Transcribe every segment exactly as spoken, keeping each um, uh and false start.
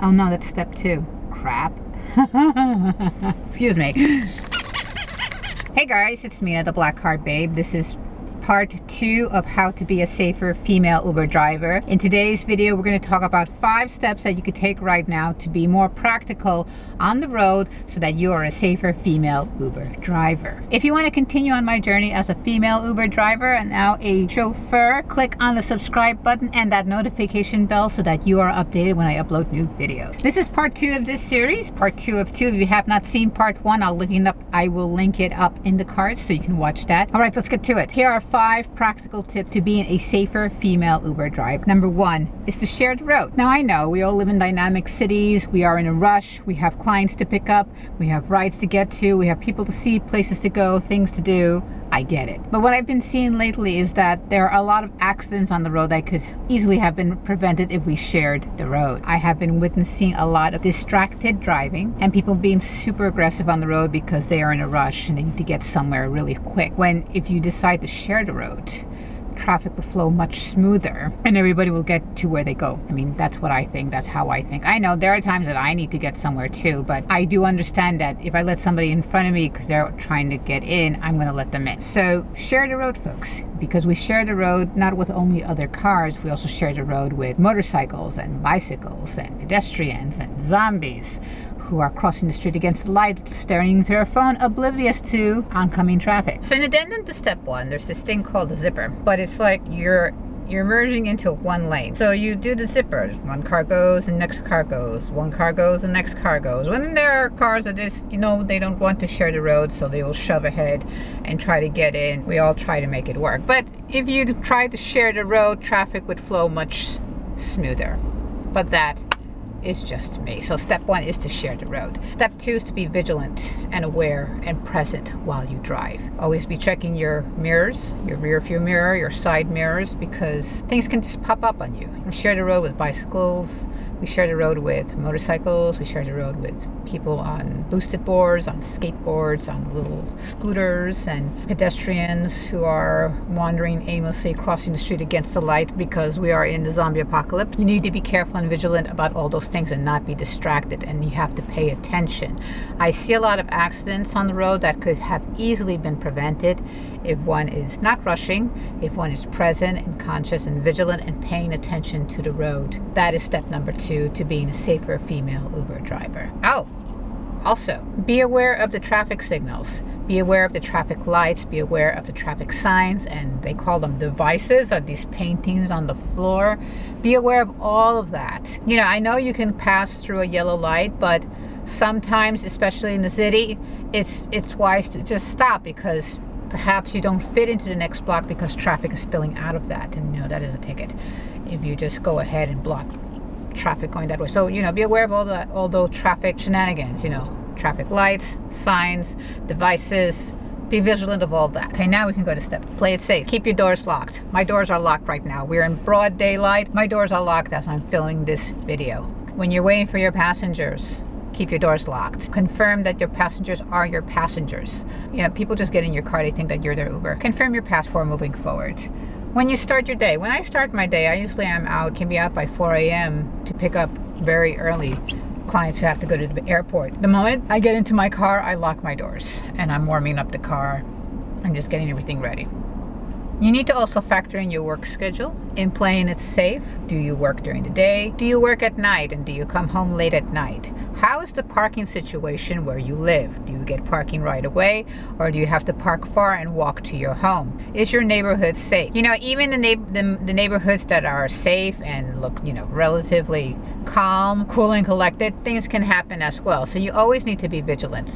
Oh no, that's step two. Crap. Excuse me. Hey guys, it's Mia the Black Car Babe. This is part two of how to be a safer female Uber driver. In today's video, we're going to talk about five steps that you could take right now to be more practical on the road so that you are a safer female Uber driver. If you want to continue on my journey as a female Uber driver and now a chauffeur, click on the subscribe button and that notification bell so that you are updated when I upload new videos. This is part two of this series, part two of two. If you have not seen part one, I'll link it up. I will link it up in the cards so you can watch that. All right, let's get to it. Here are five practical tips to being a safer female Uber driver. Number one is to share the road. Now I know we all live in dynamic cities, we are in a rush, we have clients to pick up, we have rides to get to, we have people to see, places to go, things to do. I get it. But what I've been seeing lately is that there are a lot of accidents on the road that could easily have been prevented if we shared the road. I have been witnessing a lot of distracted driving and people being super aggressive on the road because they are in a rush and they need to get somewhere really quick. When if you decide to share the road, traffic will flow much smoother and everybody will get to where they go. I mean, that's what I think. That's how I think. I know there are times that I need to get somewhere too, but I do understand that if I let somebody in front of me because they're trying to get in, I'm going to let them in. So share the road, folks, because we share the road not with only other cars, we also share the road with motorcycles and bicycles and pedestrians and zombies who are crossing the street against the light, staring into their phone, oblivious to oncoming traffic. So in addendum to step one, there's this thing called the zipper, but it's like you're you're merging into one lane. So you do the zipper, one car goes and next car goes, one car goes and next car goes. When there are cars that just, you know, they don't want to share the road, so they will shove ahead and try to get in. We all try to make it work. But if you try to share the road, traffic would flow much smoother. But that is just me. So step one is to share the road. Step two is to be vigilant and aware and present while you drive. Always be checking your mirrors, your rear view mirror, your side mirrors, because things can just pop up on you. We share the road with bicycles, we share the road with motorcycles, we share the road with people on boosted boards, on skateboards, on little scooters, and pedestrians who are wandering aimlessly crossing the street against the light because we are in the zombie apocalypse. You need to be careful and vigilant about all those things and not be distracted, and you have to pay attention. I see a lot of accidents on the road that could have easily been prevented if one is not rushing, if one is present and conscious and vigilant and paying attention to the road. That is step number two to being a safer female Uber driver. Oh, also, be aware of the traffic signals. Be aware of the traffic lights, be aware of the traffic signs, and they call them devices or these paintings on the floor. Be aware of all of that. You know, I know you can pass through a yellow light, but sometimes, especially in the city, it's it's wise to just stop because perhaps you don't fit into the next block because traffic is spilling out of that, and you know, that is a ticket if you just go ahead and block traffic going that way. So, you know, be aware of all the all those traffic shenanigans, you know, traffic lights, signs, devices. Be vigilant of all that. Okay, now we can go to step. Play it safe. Keep your doors locked. My doors are locked right now. We're in broad daylight. My doors are locked as I'm filming this video. When you're waiting for your passengers, keep your doors locked. Confirm that your passengers are your passengers. You know, people just get in your car, they think that you're their Uber. Confirm your pass before moving forward. When you start your day, when I start my day, I usually am out, can be out by four A M to pick up very early clients who have to go to the airport. The moment I get into my car, I lock my doors and I'm warming up the car. I'm just getting everything ready. You need to also factor in your work schedule in playing it safe. Do you work during the day? Do you work at night? And do you come home late at night? How is the parking situation where you live? Do you get parking right away, or do you have to park far and walk to your home? Is your neighborhood safe? You know, even the, na the, the neighborhoods that are safe and look, you know, relatively calm, cool and collected, things can happen as well. So you always need to be vigilant.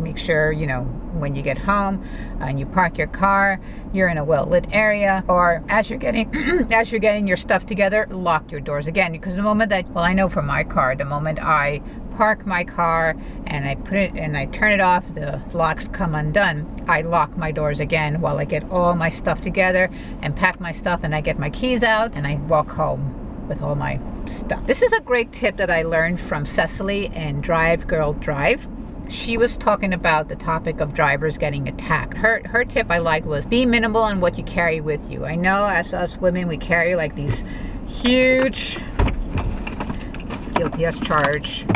Make sure, you know, when you get home and you park your car, you're in a well-lit area, or as you're getting as you're getting your stuff together, lock your doors again, because the moment that, well, I know for my car, the moment I park my car and I put it and I turn it off, the locks come undone. I lock my doors again while I get all my stuff together and pack my stuff, and I get my keys out and I walk home with all my stuff. This is a great tip that I learned from Cecily and Drive Girl Drive. She was talking about the topic of drivers getting attacked. Her her tip I liked was be minimal on what you carry with you. I know as us women, we carry like these huge the L P S charge.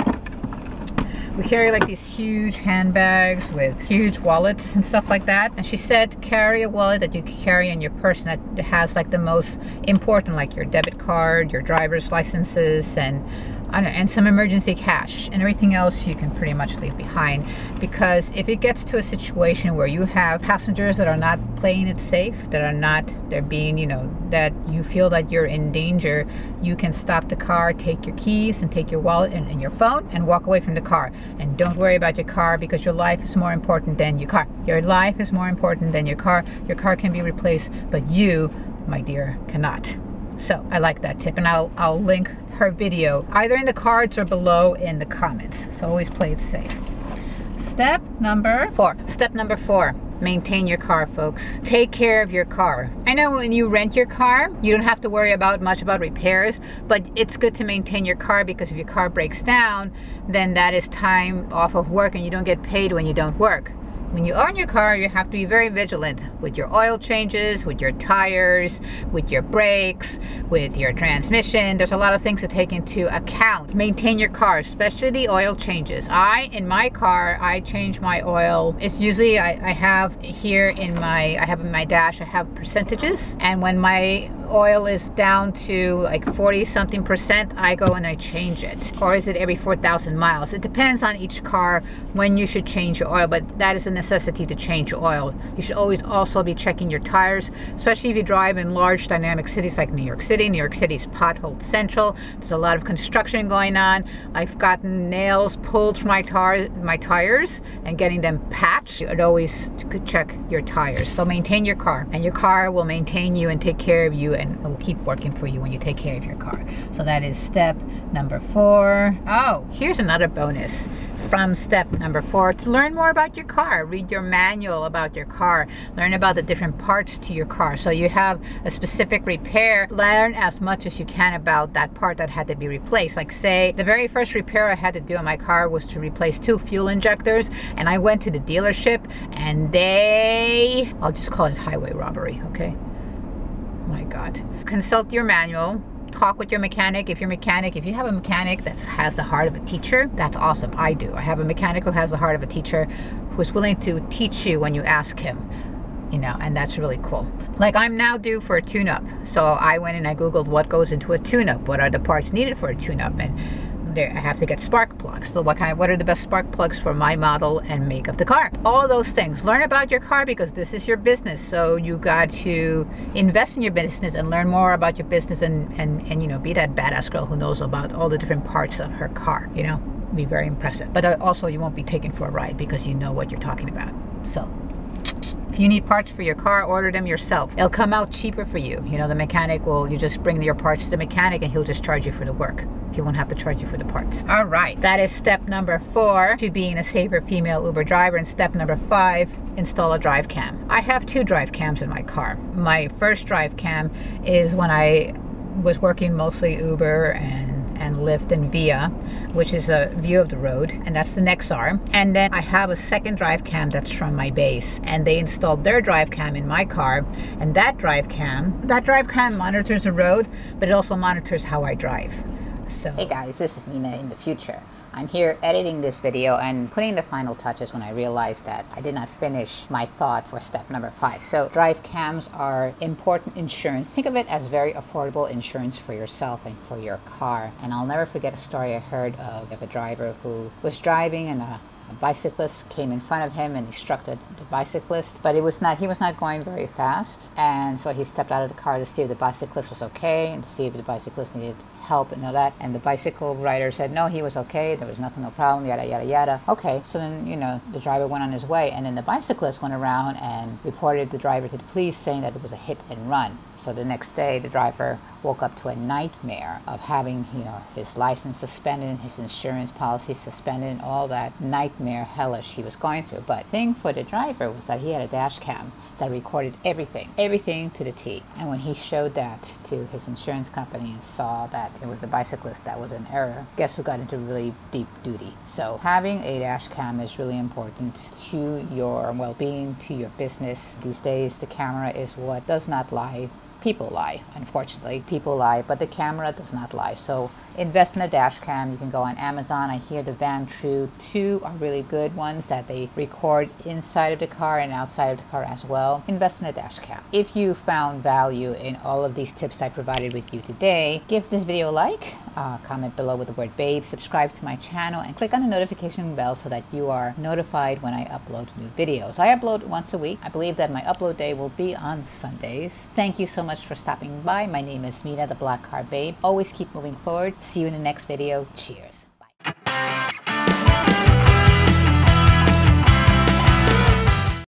We carry like these huge handbags with huge wallets and stuff like that. And she said, carry a wallet that you can carry in your purse that has like the most important, like your debit card, your driver's licenses, and I don't know, and some emergency cash, and everything else you can pretty much leave behind. Because if it gets to a situation where you have passengers that are not playing it safe, that are not, they're being, you know, that you feel that you're in danger, you can stop the car, take your keys and take your wallet and, and your phone and walk away from the car. And don't worry about your car, because your life is more important than your car. Your life is more important than your car. Your car can be replaced, but you, my dear, cannot. So I like that tip, and I'll, I'll link her video either in the cards or below in the comments. So always play it safe. Step number four. Step number four. Maintain your car, folks. Take care of your car. I know when you rent your car, you don't have to worry about much about repairs, but it's good to maintain your car, because if your car breaks down, then that is time off of work, and you don't get paid when you don't work. When you own your car, you have to be very vigilant with your oil changes, with your tires, with your brakes, with your transmission. There's a lot of things to take into account. Maintain your car, especially the oil changes. I, in my car, I change my oil. It's usually, I, I have here in my, I have in my dash, I have percentages. And when my oil is down to like forty something percent, I go and I change it. Or is it every four thousand miles? It depends on each car when you should change your oil, but that is a necessity to change your oil. You should always also be checking your tires, especially if you drive in large dynamic cities like New York City. New York City's pothole central. There's a lot of construction going on. I've gotten nails pulled from my, tar my tires and getting them patched. You'd always check your tires. So maintain your car, and your car will maintain you and take care of you, and it will keep working for you when you take care of your car. So that is step number four. Oh, here's another bonus from step number four. To learn more about your car, read your manual about your car, learn about the different parts to your car. So you have a specific repair, learn as much as you can about that part that had to be replaced. Like say, the very first repair I had to do on my car was to replace two fuel injectors, and I went to the dealership and they, I'll just call it highway robbery, okay? My God. Consult your manual. Talk with your mechanic. If your mechanic, if you have a mechanic that has the heart of a teacher, that's awesome. I do. I have a mechanic who has the heart of a teacher, who's willing to teach you when you ask him. You know, and that's really cool. Like I'm now due for a tune-up, so I went and I Googled what goes into a tune-up. What are the parts needed for a tune-up? And there, I have to get spark plugs. So what kind of, what are the best spark plugs for my model and make of the car? All those things. Learn about your car, because this is your business. So you got to invest in your business and learn more about your business, and, and, and you know, be that badass girl who knows about all the different parts of her car, you know, be very impressive. But also you won't be taken for a ride because you know what you're talking about. So if you need parts for your car, order them yourself. It'll come out cheaper for you. You know, the mechanic will, you just bring your parts to the mechanic and he'll just charge you for the work. He won't have to charge you for the parts. All right, that is step number four to being a safer female Uber driver. And step number five, install a drive cam. I have two drive cams in my car. My first drive cam is when I was working mostly Uber and and Lyft and Via, which is a view of the road, and that's the Nexar. And then I have a second drive cam that's from my base, and they installed their drive cam in my car, and that drive cam, that drive cam monitors the road, but it also monitors how I drive. So hey guys, this is Mina in the future. I'm here editing this video and putting the final touches when I realized that I did not finish my thought for step number five. So drive cams are important insurance. Think of it as very affordable insurance for yourself and for your car. And I'll never forget a story I heard of, of a driver who was driving and a, a bicyclist came in front of him and he struck the, the bicyclist, but it was not, he was not going very fast. And so he stepped out of the car to see if the bicyclist was okay and to see if the bicyclist needed help and all that, and the bicycle rider said no, he was okay, there was nothing, no problem, yada yada yada. Okay, so then, you know, the driver went on his way, and then the bicyclist went around and reported the driver to the police, saying that it was a hit and run. So the next day the driver woke up to a nightmare of having, you know, his license suspended and his insurance policy suspended and all that nightmare hellish he was going through. But thing for the driver was that he had a dash cam that recorded everything, everything to the T. And when he showed that to his insurance company and saw that it was the bicyclist that was in error, guess who got into really deep duty? So having a dash cam is really important to your well-being, to your business. These days, the camera is what does not lie. People lie, unfortunately. People lie, but the camera does not lie. So invest in a dash cam. You can go on Amazon. I hear the Vantrue two are really good ones that they record inside of the car and outside of the car as well. Invest in a dash cam. If you found value in all of these tips I provided with you today, give this video a like, uh, comment below with the word babe, subscribe to my channel, and click on the notification bell so that you are notified when I upload new videos. I upload once a week. I believe that my upload day will be on Sundays. Thank you so much for stopping by. My name is Mia the Black Car Babe. Always keep moving forward. See you in the next video. Cheers.